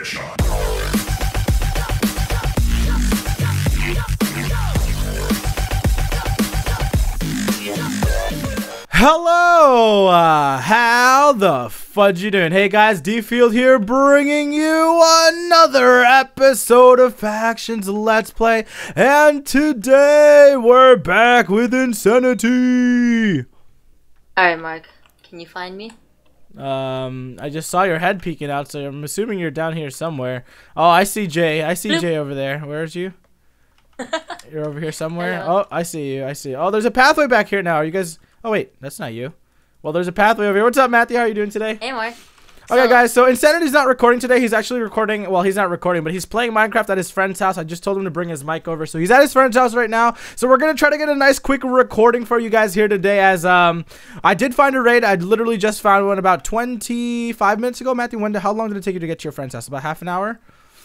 Headshot. Hello, how the fudge you doing? Hey guys, D Field here, bringing you another episode of Factions Let's Play, and today we're back with Insanity. Alright, Mark, can you find me? I just saw your head peeking out, so I'm assuming you're down here somewhere. Oh, I see Jay. I see Jay over there. Where is you? You're over here somewhere. Oh, I see you. I see you. Oh, there's a pathway back here now. Are you guys... Oh, wait. That's not you. Well, there's a pathway over here. What's up, Matthew? How are you doing today? Hey, Mark. Okay, guys, so Insanity's not recording today. He's actually recording, well, he's not recording, but he's playing Minecraft at his friend's house. I just told him to bring his mic over, so he's at his friend's house right now. So we're going to try to get a nice quick recording for you guys here today, as I did find a raid. I literally just found one about 25 minutes ago. Matthew, how long did it take you to get to your friend's house? About half an hour?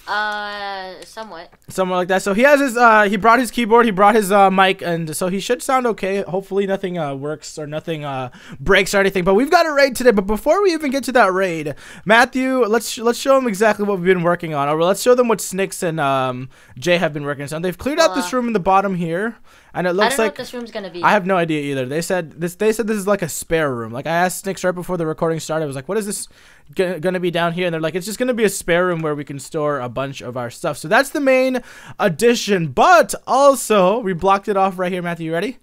Somewhat like that. So he has his he brought his keyboard, he brought his mic, and so he should sound okay. Hopefully nothing works or nothing breaks or anything. But we've got a raid today. But before we even get to that raid, Matthew, let's show them exactly what we've been working on. Or let's show them what Snicks and Jay have been working on. They've cleared out this room in the bottom here. And it looks I don't know what this room's gonna be. I have no idea either. They said this is like a spare room. Like, I asked Snicks right before the recording started. I was like, what is this gonna be down here? And they're like, it's just gonna be a spare room where we can store a bunch of our stuff. So that's the main addition. But also, we blocked it off right here. Matthew, you ready?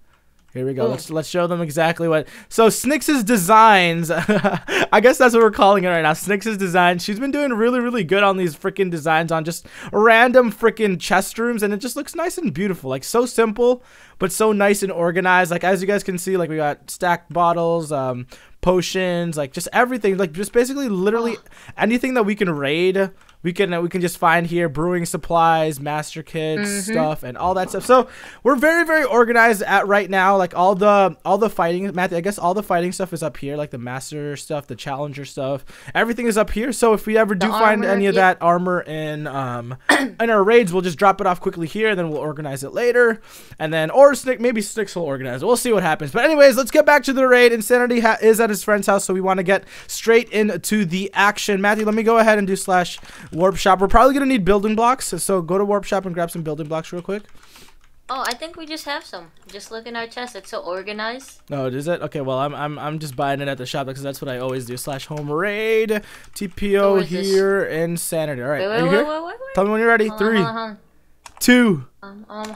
Here we go. Let's show them exactly what. So Snicks' designs, I guess that's what we're calling it right now. Snicks' designs. She's been doing really good on these freaking designs on just random freaking chest rooms, and it just looks nice and beautiful. Like, so simple, but so nice and organized. Like, as you guys can see, like, we got stacked bottles, potions, like just everything. Like, just basically literally anything that we can raid. We can just find here. Brewing supplies, master kits, stuff, and all that stuff. So we're very organized at right now. Like, all the fighting, Matthew, I guess all the fighting stuff is up here. Like the master stuff, the challenger stuff, everything is up here. So if we ever do find any of that armor in our raids, we'll just drop it off quickly here, and then we'll organize it later. And then, or maybe Snicks will organize it. We'll see what happens. But anyways, let's get back to the raid. Insanity is at his friend's house, so we want to get straight into the action. Matthew, let me go ahead and do / warp shop. We're probably gonna need building blocks, so go to warp shop and grab some building blocks real quick. Oh, I think we just have some. Just look in our chest. It's so organized. Oh, is it? Okay, well, I'm just buying it at the shop because that's what I always do. / home raid. TPO here. Insanity. All right. Wait, wait, tell me when you're ready. Hold 3, 2, oh,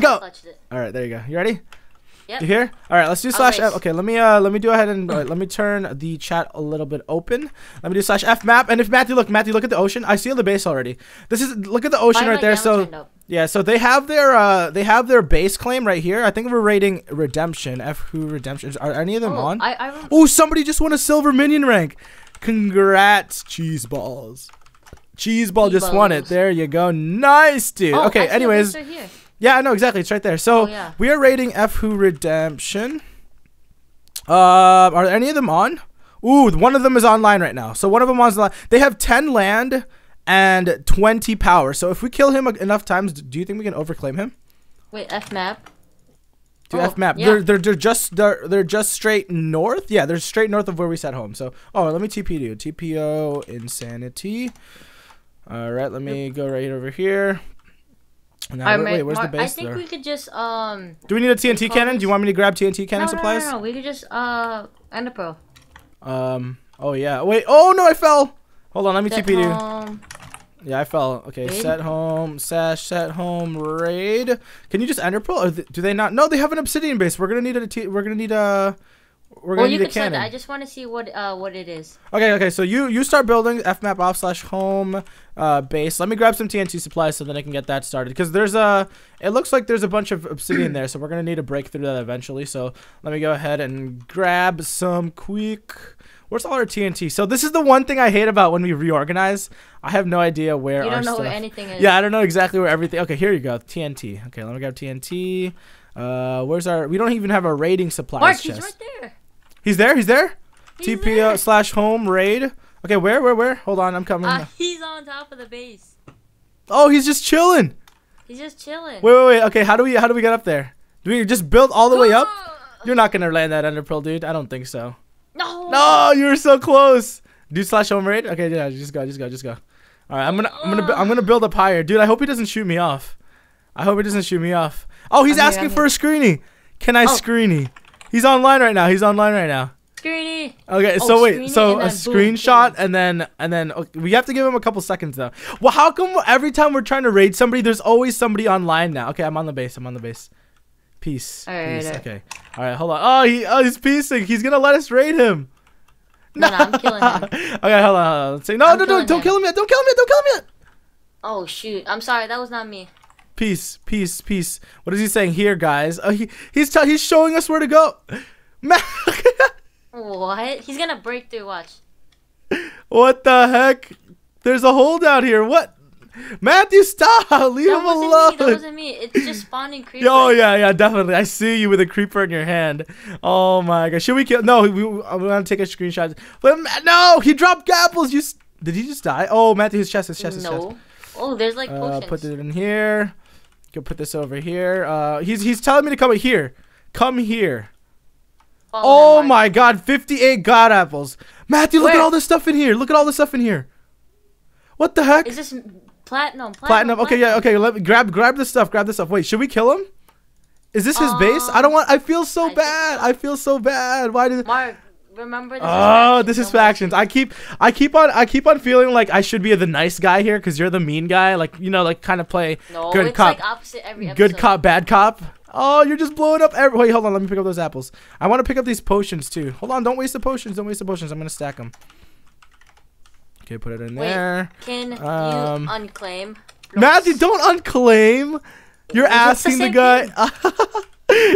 go. All right, there you go. You ready? Yep. You here? All right, let's do /F. Okay, let me do ahead and let me turn the chat a little bit open. Let me do /F map. And if Matthew, look at the ocean. I see the base already. Look at the ocean right there. So yeah, so they have their base claim right here. I think we're raiding Redemption. Who Redemption? Are any of them on? Oh, somebody just won a silver minion rank. Congrats, cheese balls. Cheeseball just won it. There you go. Nice, dude. Oh, okay. Anyways. Yeah, I know exactly. It's right there. So we are raiding Who Redemption. Are any of them on? Ooh, one of them is online right now. So one of them is online. They have 10 land and 20 power. So if we kill him enough times, do you think we can overclaim him? Wait, F map. F map. Yeah. They're just straight north. Yeah, they're straight north of where we set home. So let me TP to you. TPO Insanity. All right, let me go right over here. No, wait, where's the base? I think we could just do we need a TNT cannon? Do you want me to grab TNT cannon supplies? No, we could just end a pro. Oh yeah. Wait. Oh no, I fell. Hold on, let me TP you. Yeah, I fell. Okay, raid? Set home / set home raid. Can you just enter pearl? Or do they not? No, they have an obsidian base. We're gonna need a need a cannon. I just want to see what it is. Okay, okay. So you start building fmap off / home base. Let me grab some TNT supplies so then I can get that started, because there's a. It looks like there's a bunch of obsidian there, so we're gonna need to break through that eventually. So let me go ahead and grab some quick. Where's all our TNT? So this is the one thing I hate about when we reorganize. I have no idea where our stuff. You don't know where anything is. Yeah, I don't know exactly where everything. Okay, here you go. TNT. Okay, let me grab TNT. Where's our? We don't even have a raiding supplies chest. He's right there. He's there. He's there. TPO / home raid. Okay, where? Hold on, I'm coming. He's on top of the base. Oh, he's just chilling. He's just chilling. Wait. Okay, how do we get up there? Do we just build all the way up? You're not gonna land that under pearl, dude. I don't think so. No, you were so close. Dude slash homerade? Okay, yeah, just go. All right, I'm gonna build up higher, dude. I hope he doesn't shoot me off. Oh, he's asking for a screeny. Can I screeny? He's online right now. Screeny. Okay, so wait, so a screenshot and then okay, we have to give him a couple seconds though. Well, how come every time we're trying to raid somebody, there's always somebody online now? Okay, I'm on the base. Peace. All right, peace. All right. Okay. All right, hold on. Oh, he's peacing. He's gonna let us raid him. No, I'm killing him. Okay, hold on. Let's see. No, don't kill him yet. Don't kill him yet. Oh shoot! I'm sorry. That was not me. Peace. What is he saying here, guys? Oh, he's showing us where to go. What? He's gonna break through. Watch. What the heck? There's a hole down here. What? Matthew, stop! Leave him alone. That wasn't me. It's just spawning creepers. Oh yeah, definitely. I see you with a creeper in your hand. Oh my god. Should we kill? No, I'm gonna take a screenshot. But no, he dropped apples. Did he just die? Oh, Matthew, his chest. Oh, there's like potions. Put it in here. You can put this over here. He's telling me to come here. Come here. Oh my god, 58 god apples. Matthew, look at all this stuff in here. What the heck? Is this platinum? Okay, yeah, okay. Let me grab the stuff. Wait, should we kill him? Is this his base? I feel so bad. I feel so bad. Why did Mark remember this? Oh, this is Factions. I keep on feeling like I should be the nice guy here cuz you're the mean guy, like, you know, like kind of play good cop. Like opposite every episode. Good cop, bad cop. Oh, you're just blowing up every. Wait, hold on. Let me pick up those apples. I want to pick up these potions too. Hold on, don't waste the potions. I'm going to stack them. Okay, put it in there. Can you unclaim? Matthew, don't unclaim. You're asking the guy.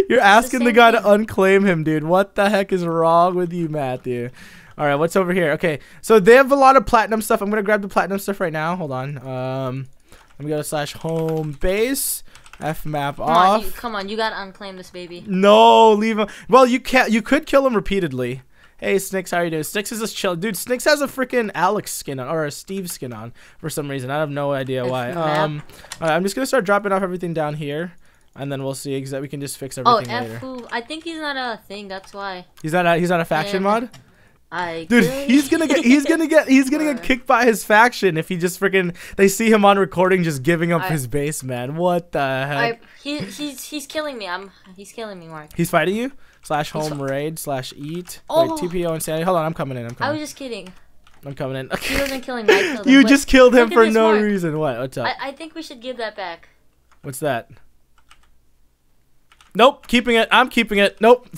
You're asking the guy to unclaim him, dude. What the heck is wrong with you, Matthew? All right, what's over here? Okay, so they have a lot of platinum stuff. I'm going to grab the platinum stuff right now. Hold on. Let me go to slash home base. F map off. Come on, you gotta unclaim this baby. No, leave him. Well, you can't. You could kill him repeatedly. Hey, Snicks, how are you doing? Snicks is a chill dude. Snicks has a freaking Alex skin on, or a Steve skin on for some reason. I have no idea why. All right, I'm just gonna start dropping off everything down here, and then we'll see. Cause we can just fix everything later. Oh, I think he's not a thing. That's why. He's not a faction mod. He's gonna get kicked by his faction if he just freaking they see him on recording just giving up his base, man. What the heck? He's killing me. He's killing me, Mark. He's fighting you? Slash home raid slash eat. Oh. Wait, TPO Insanity. Hold on, I'm coming in. I was just kidding. I'm coming in. Okay. He wasn't killing me. I killed him. You just killed him for no reason. What? What's up? I think we should give that back. What's that? Nope, keeping it. I'm keeping it. Nope.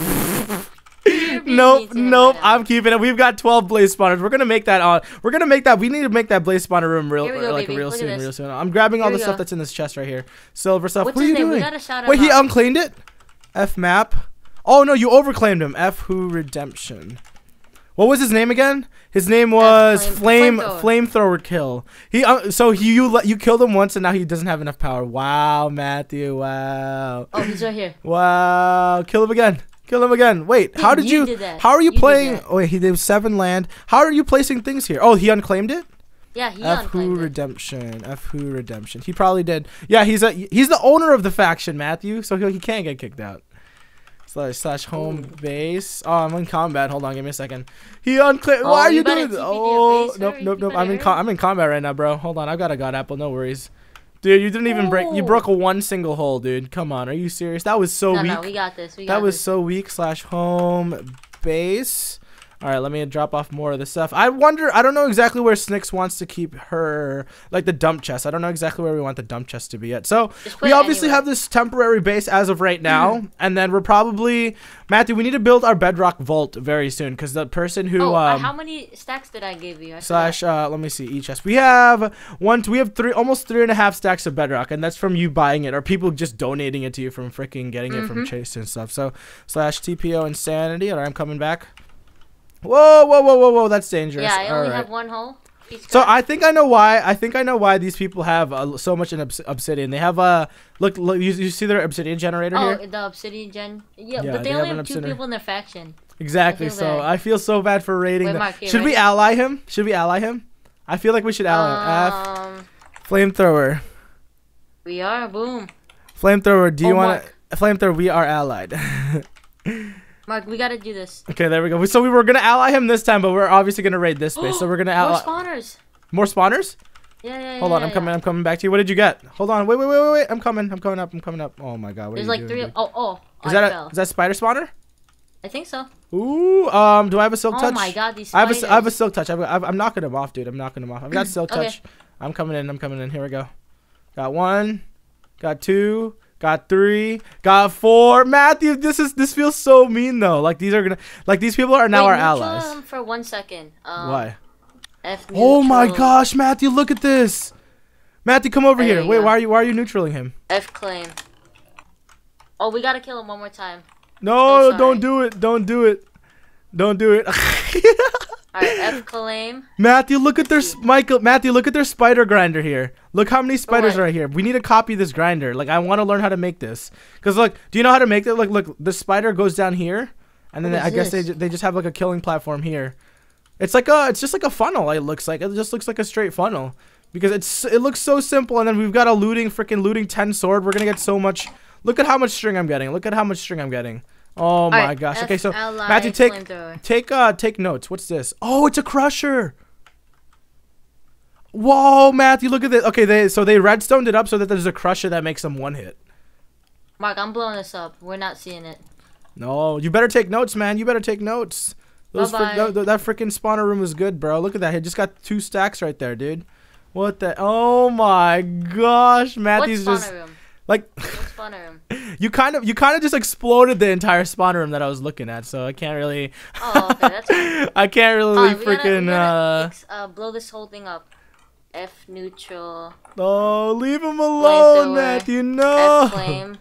Nope. I'm keeping it. We've got 12 blaze spawners. We're gonna make that on. We need to make that blaze spawner room real soon. I'm grabbing all the stuff that's in this chest right here. Silver stuff. What are you doing? Wait, he unclaimed it. F map. Oh no, you overclaimed him. F who redemption. What was his name again? His name was Flamethrower kill. He you killed him once and now he doesn't have enough power. Wow, Matthew. Wow. Oh, he's right here. Wow. Kill him again. Wait, dude, how did you? How are you playing? Oh, wait, he did 7 land. How are you placing things here? Oh, he unclaimed it. Yeah, he unclaimed it. F who redemption. He probably did. Yeah, he's the owner of the faction, Matthew. So he can't get kicked out. Slash home base. Oh, I'm in combat. Hold on, give me a second. He unclaimed. Why are you doing this? Oh, nope. I'm in combat right now, bro. Hold on, I've got a god apple. No worries. Dude, you didn't even break. You broke one single hole, dude. Come on, are you serious? That was so weak. No, we got this. That was so weak. Slash home base. All right, let me drop off more of the stuff. I wonder. I don't know exactly where Snicks wants to keep her, like the dump chest. I don't know exactly where we want the dump chest to be at. So we obviously have this temporary base as of right now, and then we're probably Matthew. We need to build our bedrock vault very soon because the person who how many stacks did I give you? Let me see each chest. We have three, almost 3.5 stacks of bedrock, and that's from you buying it or people just donating it to you from freaking getting it from Chase and stuff. So slash TPO Insanity. All right, I'm coming back. Whoa, that's dangerous. Yeah, I only have 1 hole. So I think I know why these people have so much in obsidian. They have look, you see their obsidian generator here? Oh, the obsidian gen. Yeah, but they only have 2 people in their faction. Exactly. So I feel so bad for raiding them. Should we ally him? I feel like we should ally him. Flamethrower. We are boom. Flamethrower, do you want to Flamethrower, we are allied. Mark, we gotta do this. Okay, there we go. So we were gonna ally him this time, but we're obviously gonna raid this space. So we're gonna ally. More spawners. More spawners? Yeah. Hold on, I'm coming. I'm coming back to you. What did you get? Hold on. Wait. I'm coming up. Oh my god. What There's are you like doing, three. Dude? Oh. Is that spider spawner? I think so. Ooh. Do I have a silk touch? Oh my god, these spiders. I have a silk touch. I'm knocking him off, dude. I'm knocking him off. I've got silk touch. I'm coming in. Here we go. Got one. Got two. Got three. Got four. Matthew, this feels so mean though. Like these people are now our allies. Wait, for 1 second. Why? Oh my gosh, Matthew, look at this. Matthew, come over here. Wait, why are you neutraling him? F claim. Oh, we gotta kill him one more time. No, don't do it. Alright, F claim. Matthew, look at their Matthew, look at their spider grinder here. Look how many spiders are here. We need to copy this grinder. Like I want to learn how to make this. Cause look, do you know how to make that? Look, the spider goes down here, and then I guess they just have like a killing platform here. It's like it's just like a funnel. It looks like a straight funnel because it looks so simple. And then we've got a freaking looting 10 sword. We're gonna get so much. Look at how much string I'm getting. Oh my gosh. Okay, so Matthew, take notes. What's this? Oh, it's a crusher. Whoa, Matthew, look at this. Okay, so they redstoned it up so that there's a crusher that makes them one hit. Mark, I'm blowing this up. We're not seeing it. No, you better take notes, man. You better take notes. That freaking spawner room is good, bro. Look at that. He just got 2 stacks right there, dude. What the? Oh my gosh, Matthew's just room? Like spawner room. You kind of just exploded the entire spawner room that I was looking at, so I can't really. Oh, okay, that's fine. I can't really we gotta blow this whole thing up. F neutral. Oh, leave him alone, Matthew. No. F flame.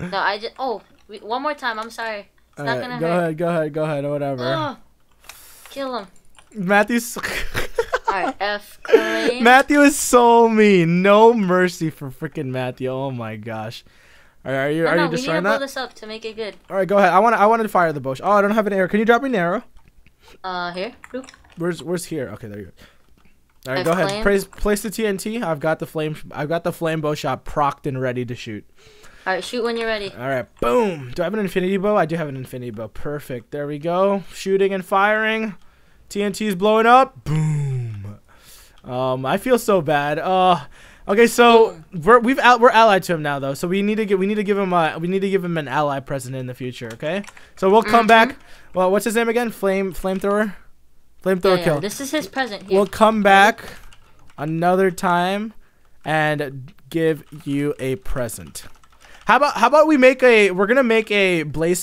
No, I just. Oh, one more time. I'm sorry. It's not gonna hurt. Go ahead, whatever. Kill him. Matthew's Alright, F claim. Matthew is so mean. No mercy for freaking Matthew. Oh my gosh. Alright, are you destroying that? We need to blow this up to make it good. Alright, go ahead. I wanted to fire the bush. Oh, I don't have an arrow. Can you drop me an arrow? Here. Where's here? Okay, there you go. Alright, go ahead. Place the TNT. I've got the flame bow shot procked and ready to shoot. Alright, shoot when you're ready. Alright, boom. Do I have an infinity bow? I do have an infinity bow. Perfect. There we go. Shooting and firing. TNT is blowing up. Boom. I feel so bad. Okay, so we're allied to him now though. So we need to give him an ally present in the future, okay? So we'll come back. Well, what's his name again? Flamethrower? Flamethrower kill. Yeah. This is his present here. We'll come back another time and give you a present. How about we make a let's make a blaze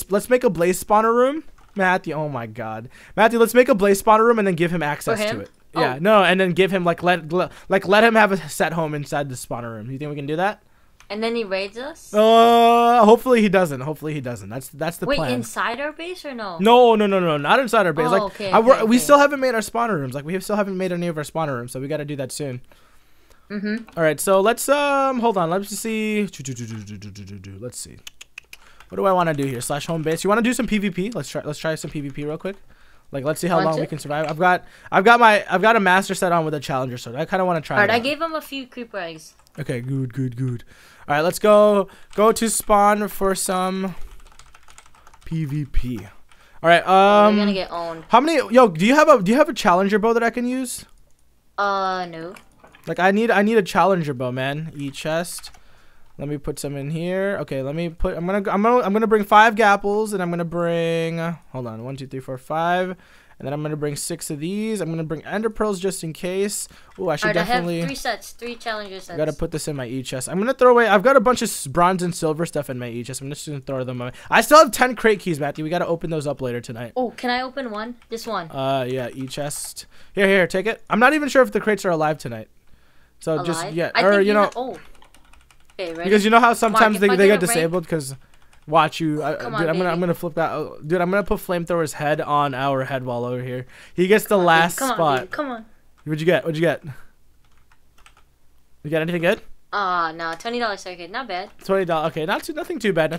spawner room, Matthew. Oh my god, Matthew, let's make a blaze spawner room and then give him access to it. Oh. Yeah, no, and then give him let him have a set home inside the spawner room. You think we can do that? And then he raids us? Hopefully he doesn't. That's the plan. Wait, inside our base or no? No, not inside our base. Oh, like we still haven't made our spawner rooms. Like we still haven't made any of our spawner rooms, so we got to do that soon. All right, so let's hold on. Let's see. Let's see. What do I want to do here? Slash home base. You want to do some PvP? Let's try some PvP real quick. Like let's see how long we can survive. I've got a master set on with a challenger sword. I kind of want to try. All right, I gave him a few creeper eggs. Okay, good. All right, let's go to spawn for some PvP. All right, we're gonna get owned. How many? Yo, do you have a challenger bow that I can use? No. Like I need a challenger bow, man. E chest. Let me put some in here. Okay, let me put. I'm gonna bring 5 gapples, and I'm gonna bring. Hold on, 1, 2, 3, 4, 5, and then I'm gonna bring 6 of these. I'm gonna bring ender pearls just in case. Oh, I should definitely. I have 3 challenger sets. I gotta put this in my E chest. I'm gonna throw away. I've got a bunch of bronze and silver stuff in my E chest. I'm just gonna throw them away. I still have 10 crate keys, Matthew. We gotta open those up later tonight. Oh, can I open one? This one. Yeah, E chest. Here, take it. I'm not even sure if the crates are alive tonight. So alive? Just yeah, I or you know, okay, ready? Because you know how sometimes Mark, they get disabled because watch you, I'm gonna flip that, dude. I'm gonna put Flamethrower's head on our head wall over here. He gets the last spot. Come on. What'd you get? You got anything good? No, $20 circuit, not bad. $20, okay, nothing too bad.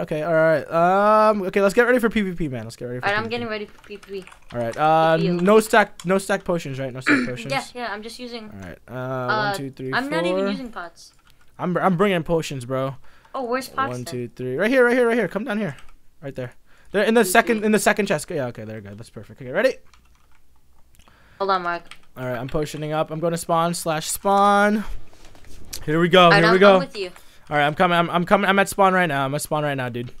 Okay, all right. Okay, let's get ready for PvP, man. All right, I'm getting ready for PvP. All right. No stack potions, right? No stack potions. Yeah. I'm just using. All right. 1, 2, 3, 4. I'm not even using pots. I'm bringing potions, bro. Oh, where's pots? 1, 2, 3. Right here. Come down here. Right there. They're in the second chest. Yeah, okay, there we go. That's perfect. Okay, ready? Hold on, Mark. All right, I'm potioning up. I'm going to spawn. Here we go. Here we go. I'm with you. All right, I'm coming. I'm coming. I'm at spawn right now. I'm at spawn right now, dude.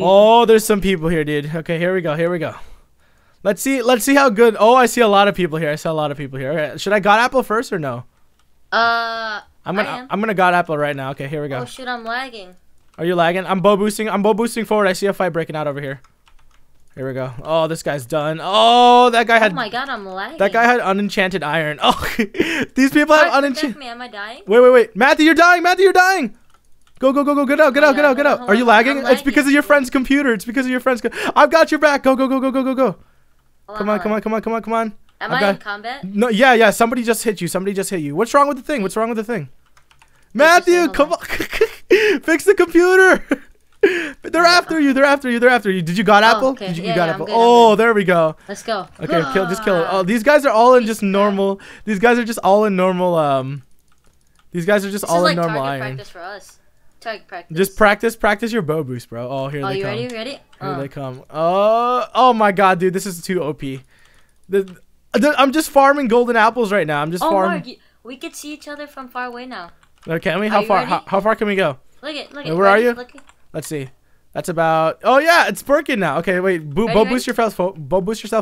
Oh, there's some people here, dude. Okay, here we go. Here we go. Let's see. Let's see how good. Oh, I see a lot of people here. I saw a lot of people here. Okay, should I god apple first or no? I'm gonna god apple right now. Okay, here we go. Oh shit, I'm lagging. Are you lagging? I'm bow boosting. I'm bow boosting forward. I see a fight breaking out over here. Here we go. Oh, this guy's done. Oh, that guy had. Oh my god, I'm lagging. That guy had unenchanted iron. Oh, these people have unenchanted. Am I dying? Wait, wait, wait, Matthew, you're dying. Matthew, you're dying. Go, go, go, go, get out. Are you lagging? It's because of your friend's computer. It's because of your friend's. I've got your back. Go, go, go, go, go, go, go. Come on. Am I in combat? No. Yeah, yeah. Somebody just hit you. Somebody just hit you. What's wrong with the thing? What's wrong with the thing? Matthew, come on. Fix the computer. They're after you. They're after you. They're after you. Did you got apple? Okay. Did you got apple? Good, oh, there we go. Let's go. Okay, kill. Just kill it. Oh, these guys are all in just normal. These guys are just all in normal. These guys are just all in normal iron. This is like target practice for us. Target practice. Just practice your bow boost, bro. Oh, here they come. Oh, you ready? Ready? Here they come. Oh my god, dude, this is too OP. I'm just farming golden apples right now. I'm just farming. Mark, we could see each other from far away now. Okay, I mean, how far can we go? Look at. Where are you? Let's see. That's about. Oh yeah, it's Birkin now. Okay, wait. Bow boost yourself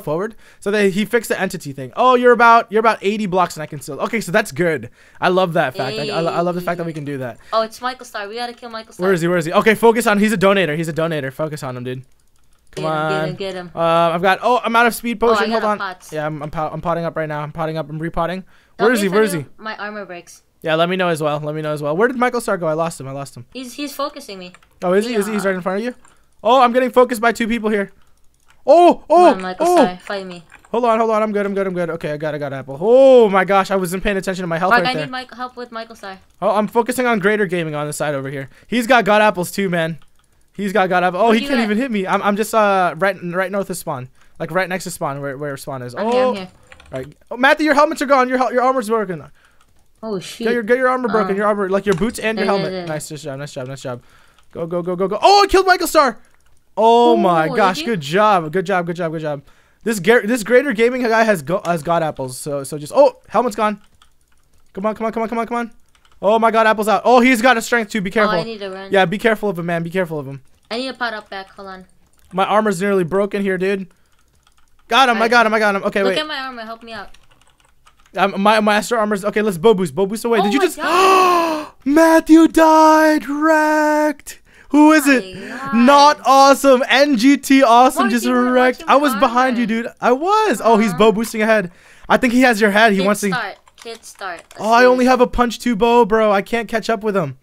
forward. So that he fixed the entity thing. Oh, you're about 80 blocks, and I can still. Okay, so that's good. I love that fact. I love the fact that we can do that. Oh, it's Michael Star. We gotta kill Michael Star. Where is he? Where is he? Okay, focus on. He's a donator. He's a donator. Focus on him, dude. Come on. Get him. I've got. Oh, I'm out of speed potion. Hold on. Pots. Yeah, I'm potting up right now. I'm potting up. I'm repotting. Where is he? Where is he? My armor breaks. Yeah, let me know as well. Let me know as well. Where did Michael Star go? I lost him. I lost him. He's focusing me. Oh, is he? Is he? He's right in front of you. Oh, I'm getting focused by two people here. Oh, oh, come on, Michael Star, fight me. Hold on, hold on. I'm good. I'm good. I'm good. Okay, I got apple. Oh my gosh, I wasn't paying attention to my health. Mark, right there. I need help with Michael Star. Oh, I'm focusing on Greater Gaming on the side over here. He's got god apples too, man. He's got god apple. Oh, he can't even hit me. I'm just right north of spawn, like right next to spawn where spawn is. Oh, I'm here. All right. Oh, Matthew, your helmets are gone. Your armor's broken. Oh shit! Get your armor broken. Your armor, like your boots and your helmet. Yeah. Nice job. Nice job. Nice job. Go go go go go. Oh, I killed Michael Star. Oh my gosh! Good job. Good job. Good job. Good job. This Greater Gaming guy has god apples. So just helmet's gone. Come on come on come on come on come on. Oh my god, apples out. Oh, he's got a strength too. Be careful. Oh, I need to run. Yeah, be careful of him, man. Be careful of him. I need to pot up back. Hold on. My armor's nearly broken here, dude. Got him. Right. I got him. I got him. Okay, Look at my armor. Help me out. My astro armor's okay. Let's bow boost away. Oh, did you just? Matthew died. Wrecked. Who is it? God. Not awesome. NGT awesome. Mark, just wrecked. I was behind you, dude. I was. Oh, he's bow boosting ahead. I think he has your head. He wants to. Kid start. Oh, I only have a punch two bow, bro. I can't catch up with him.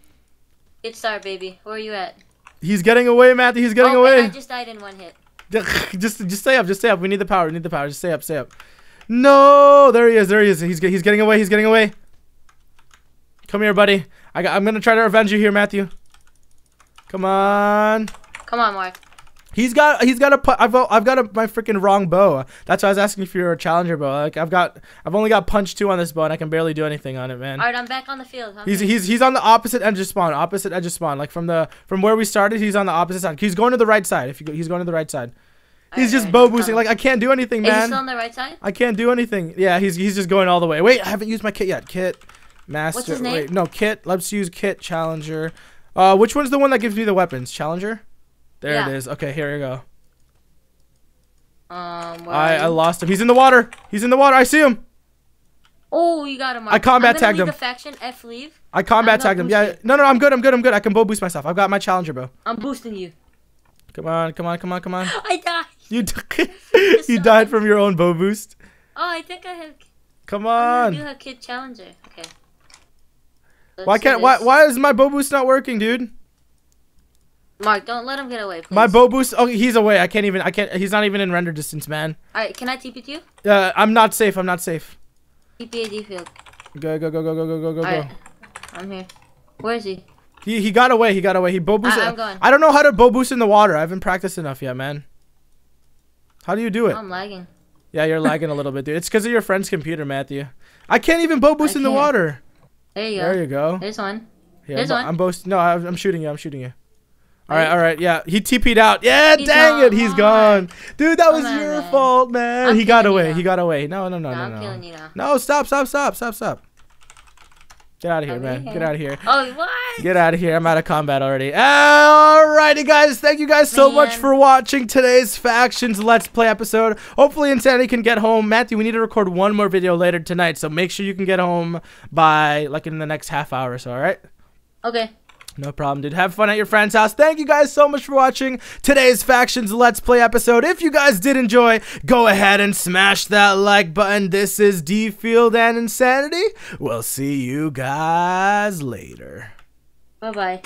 Kid start, baby. Where are you at? He's getting away, Matthew. He's getting away. Man, I just died in one hit. just stay up. Just stay up. We need the power. We need the power. Just stay up. Stay up. No, there he is. There he is. He's getting away. He's getting away. Come here, buddy. I'm going to try to revenge you here, Matthew. Come on. Come on, Mark. I've got my freaking wrong bow. That's why I was asking for your challenger bow. Like I've only got punch 2 on this bow and I can barely do anything on it, man. All right, I'm back on the field. He's on the opposite edge of spawn. Opposite edge of spawn. Like from where we started, he's on the opposite side. He's going to the right side. He's going to the right side. He's just bow boosting. Like I can't do anything, man. Is he still on the right side? I can't do anything. Yeah, he's just going all the way. Wait, I haven't used my kit yet. Kit, master. What's his name? Wait, no, kit. Let's use kit challenger. Which one's the one that gives me the weapons? Challenger. There it is. Okay, here we go. I lost him. He's in the water. He's in the water. I see him. Oh, you got him. Mark. I combat tagged him. Faction F leave. I combat tagged him. Yeah. No, I'm good. I'm good. I'm good. I can bow boost myself. I've got my challenger bow. I'm boosting you. Come on, come on, come on, come on. I died. You died from your own bow boost. Oh, I think I have. Come on. You have kid challenger. Okay. Why is my bow boost not working, dude? Mark, don't let him get away, please. My bow boost. Oh, he's away. I can't. He's not even in render distance, man. All right, can I TP to you? I'm not safe. I'm not safe. TP a D field. Go. All right. I'm here. Where is he? He got away. He got away. He bow boosted. I'm going. I don't know how to bow boost in the water. I haven't practiced enough yet, man. How do you do it? I'm lagging. Yeah, you're lagging a little bit, dude. It's because of your friend's computer, Matthew. I can't even bow boost in the water. There you go. There's one. Yeah, There's one. I'm boasting. No, I'm shooting you. I'm shooting you. All right, yeah. He TP'd out. Yeah, dang it, he's gone. Dude, that was your fault, man. He got away. He got away. No. No, stop. Get out of here, man. Get out of here. Oh, what? Get out of here. I'm out of combat already. Alrighty, guys. Thank you guys so much for watching today's Factions Let's Play episode. Hopefully, Insanity can get home. Matthew, we need to record one more video later tonight, so make sure you can get home by, like, in the next half hour or so, alright? Okay. No problem, dude. Have fun at your friend's house. Thank you guys so much for watching today's Factions Let's Play episode. If you guys did enjoy, go ahead and smash that like button. This is D Field and Insanity. We'll see you guys later. Bye-bye.